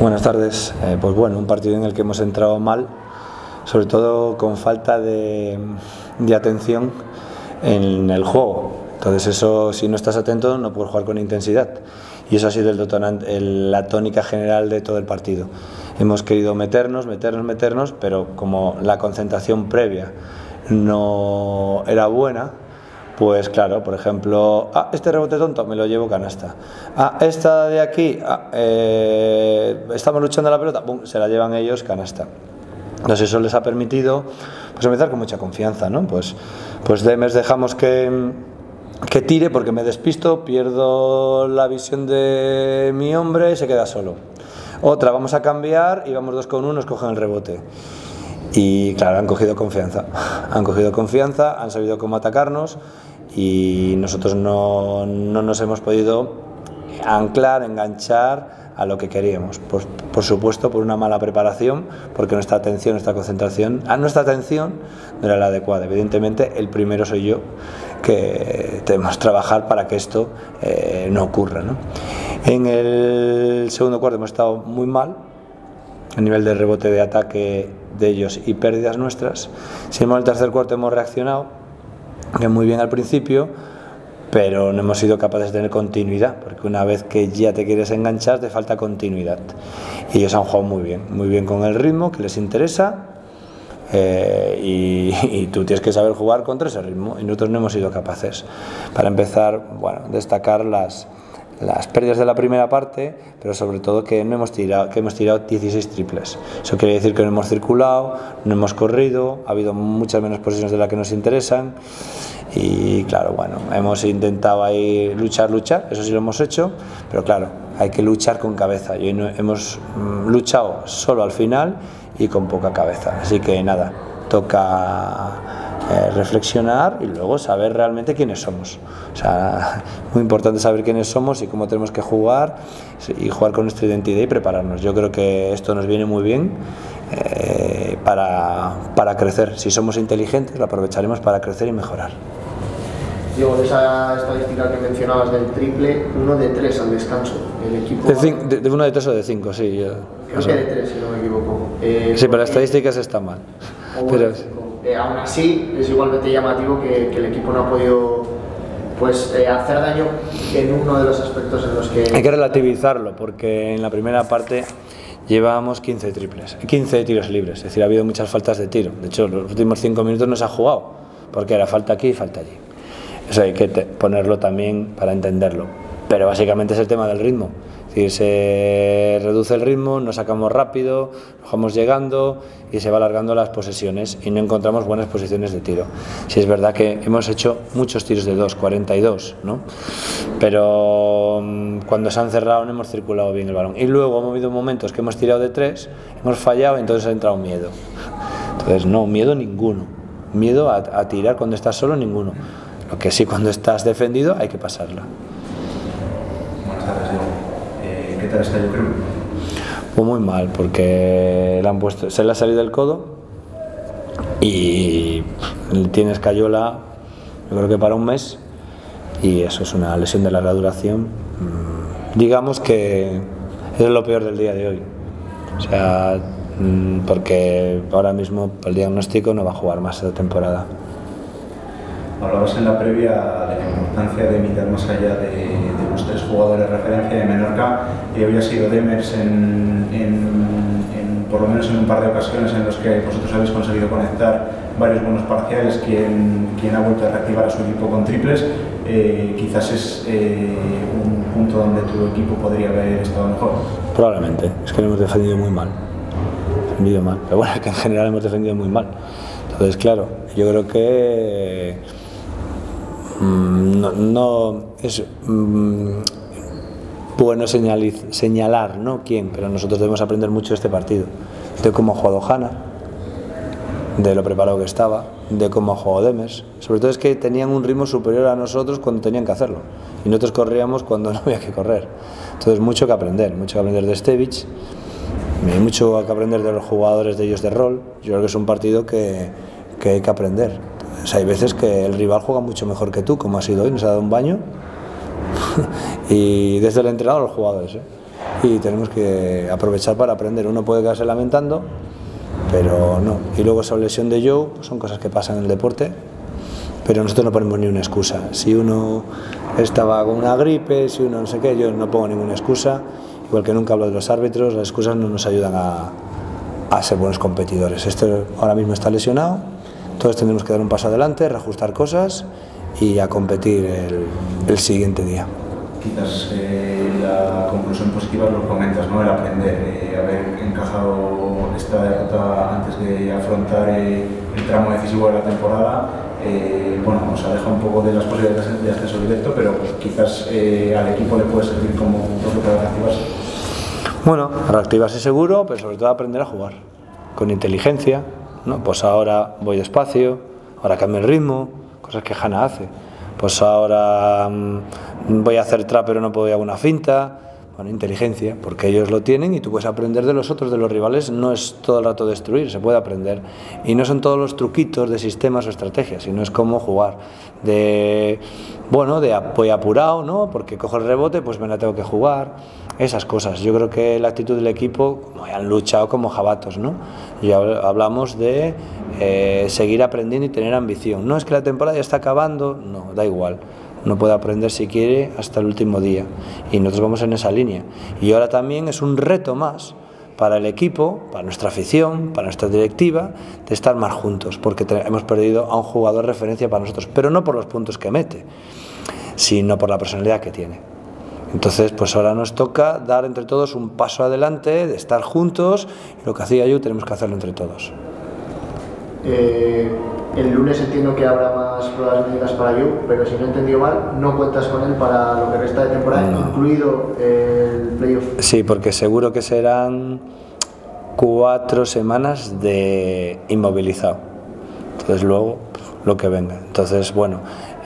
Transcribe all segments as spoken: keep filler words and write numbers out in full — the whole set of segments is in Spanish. Buenas tardes, eh, pues bueno, un partido en el que hemos entrado mal, sobre todo con falta de, de atención en el juego. Entonces eso, si no estás atento, no puedes jugar con intensidad, y eso ha sido el, el, la tónica general de todo el partido. Hemos querido meternos, meternos, meternos, pero como la concentración previa no era buena, pues claro, por ejemplo, ah, este rebote tonto me lo llevo canasta, ah, esta de aquí, ah, eh, estamos luchando la pelota, ¡pum!, se la llevan ellos canasta. Entonces eso les ha permitido pues empezar con mucha confianza, ¿no? Pues, pues Demers dejamos que, que tire porque me despisto, pierdo la visión de mi hombre y se queda solo. Otra, vamos a cambiar y vamos dos con uno, nos cogen el rebote. Y claro, han cogido confianza, han cogido confianza, han sabido cómo atacarnos y nosotros no, no nos hemos podido anclar, enganchar a lo que queríamos. Por, por supuesto, por una mala preparación, porque nuestra atención, nuestra concentración, a nuestra atención no era la adecuada. Evidentemente, el primero soy yo, que tenemos que trabajar para que esto eh, no ocurra, ¿no? En el segundo cuarto hemos estado muy mal a nivel de rebote, de ataque de ellos y pérdidas nuestras. Sin embargo, en el tercer cuarto hemos reaccionado, que muy bien al principio, pero no hemos sido capaces de tener continuidad, porque una vez que ya te quieres enganchar, te falta continuidad. Y ellos han jugado muy bien, muy bien con el ritmo que les interesa, eh, y, y tú tienes que saber jugar contra ese ritmo, y nosotros no hemos sido capaces. Para empezar, bueno, destacar las... las pérdidas de la primera parte, pero sobre todo que, no hemos tirado, que hemos tirado dieciséis triples. Eso quiere decir que no hemos circulado, no hemos corrido, ha habido muchas menos posesiones de las que nos interesan y claro, bueno, hemos intentado ahí luchar, luchar, eso sí lo hemos hecho, pero claro, hay que luchar con cabeza y no, hemos luchado solo al final y con poca cabeza, así que nada, toca... Eh, reflexionar y luego saber realmente quiénes somos. O sea, muy importante saber quiénes somos y cómo tenemos que jugar y jugar con nuestra identidad y prepararnos. Yo creo que esto nos viene muy bien eh, para, para crecer. Si somos inteligentes, lo aprovecharemos para crecer y mejorar. Diego, de esa estadística que mencionabas del triple, uno de tres al descanso. El equipo de, cinco, de, de uno de tres o de cinco, sí. Yo, creo que de tres, si no me equivoco. Eh, sí, pero las estadísticas están mal. Pero, Eh, aún así, es igualmente llamativo que, que el equipo no ha podido pues, eh, hacer daño en uno de los aspectos en los que... Hay que relativizarlo, porque en la primera parte llevábamos quince triples, quince tiros libres, es decir, ha habido muchas faltas de tiro. De hecho, los últimos cinco minutos no se ha jugado, porque era falta aquí y falta allí. Eso hay que ponerlo también para entenderlo. Pero básicamente es el tema del ritmo. Es decir, se reduce el ritmo, nos sacamos rápido, nos vamos llegando y se va alargando las posesiones y no encontramos buenas posiciones de tiro. Sí, es verdad que hemos hecho muchos tiros de dos, cuarenta y dos, ¿no? Pero cuando se han cerrado no hemos circulado bien el balón. Y luego hemos habido momentos que hemos tirado de tres, hemos fallado y entonces ha entrado miedo. Entonces no, miedo ninguno. Miedo a, a tirar cuando estás solo, ninguno. Lo que sí, cuando estás defendido hay que pasarla. ¿Qué tal está el club? Pues muy mal, porque le han puesto, se le ha salido el codo y tiene escayola, yo creo que para un mes, y eso es una lesión de larga duración. Digamos que es lo peor del día de hoy, o sea, porque ahora mismo el diagnóstico no va a jugar más esta temporada. Hablabas en la previa de la importancia de mirar más allá de, de los tres jugadores de referencia de Menorca, y había sido Demers en, en, en, por lo menos en un par de ocasiones en los que vosotros habéis conseguido conectar varios buenos parciales, quien, quien ha vuelto a reactivar a su equipo con triples. Eh, quizás es eh, un punto donde tu equipo podría haber estado mejor. Probablemente, es que lo hemos defendido muy mal, defendido mal, pero bueno, que en general hemos defendido muy mal. Entonces claro, yo creo que No, no es mm, bueno señaliz, señalar, ¿no?, quién, pero nosotros debemos aprender mucho de este partido, de cómo ha jugado Hanna, de lo preparado que estaba, de cómo ha jugado Demers. Sobre todo es que tenían un ritmo superior a nosotros cuando tenían que hacerlo, y nosotros corríamos cuando no había que correr. Entonces mucho que aprender, mucho que aprender de Stevich, hay mucho que aprender de los jugadores de ellos de rol. Yo creo que es un partido que, que hay que aprender. O sea, hay veces que el rival juega mucho mejor que tú, como ha sido hoy, nos ha dado un baño, y desde el entrenador a los jugadores, ¿eh? y tenemos que aprovechar para aprender. Uno puede quedarse lamentando, pero no. Y luego esa lesión de Yoe, pues son cosas que pasan en el deporte, pero nosotros no ponemos ni una excusa. Si uno estaba con una gripe, si uno no sé qué, yo no pongo ninguna excusa. Igual que nunca hablo de los árbitros, las excusas no nos ayudan a, a ser buenos competidores. Este ahora mismo está lesionado, entonces tendremos que dar un paso adelante, reajustar cosas y a competir el, el siguiente día. Quizás eh, la conclusión positiva lo comentas, ¿no? El aprender, eh, haber encajado esta derrota antes de afrontar eh, el tramo decisivo de la temporada, eh, bueno, nos ha dejado un poco de las posibilidades de acceso directo, pero pues, quizás eh, al equipo le puede servir como punto para reactivarse. Bueno, reactivarse seguro, pero sobre todo aprender a jugar con inteligencia, ¿no? Pues ahora voy despacio, ahora cambio el ritmo, cosas que Hanna hace. Pues ahora voy a hacer trap pero no puedo ir a una finta. Bueno, inteligencia, porque ellos lo tienen y tú puedes aprender de los otros, de los rivales. No es todo el rato destruir, se puede aprender. Y no son todos los truquitos de sistemas o estrategias, sino es cómo jugar. De, bueno, de voy apurado, ¿no? Porque cojo el rebote, pues me la tengo que jugar. Esas cosas. Yo creo que la actitud del equipo, como ya han luchado como jabatos, ¿no? Ya hablamos de eh, seguir aprendiendo y tener ambición. No es que la temporada ya está acabando, no, da igual. No puede aprender si quiere hasta el último día y nosotros vamos en esa línea. Y ahora también es un reto más para el equipo, para nuestra afición, para nuestra directiva, de estar más juntos, porque hemos perdido a un jugador referencia para nosotros, pero no por los puntos que mete, sino por la personalidad que tiene. Entonces pues ahora nos toca dar entre todos un paso adelante, de estar juntos, y lo que hacía yo tenemos que hacerlo entre todos. Eh... El lunes entiendo que habrá más pruebas médicas para Yoe, pero si no he entendido mal, no cuentas con él para lo que resta de temporada, no. Incluido el playoff. Sí, porque seguro que serán cuatro semanas de inmovilizado. Entonces luego lo que venga. Entonces bueno,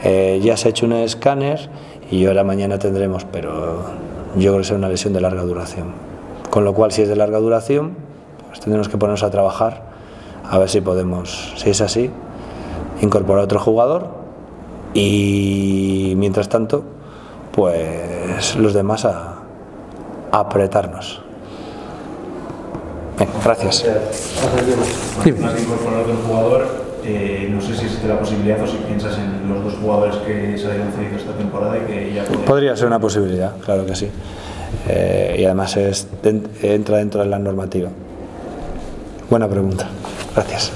eh, ya se ha hecho un escáner y ahora mañana tendremos, pero yo creo que será una lesión de larga duración. Con lo cual, si es de larga duración, pues tendremos que ponernos a trabajar a ver si podemos, si es así, incorporar otro jugador y mientras tanto pues los demás a, a apretarnos. Bien, gracias. Gracias. Más que incorporar otro jugador, eh, no sé si existe la posibilidad o si piensas en los dos jugadores que se hayan cedido esta temporada y que ya podrían... Podría ser una posibilidad, claro que sí. Eh, y además es, entra dentro de la normativa. Buena pregunta. Gracias.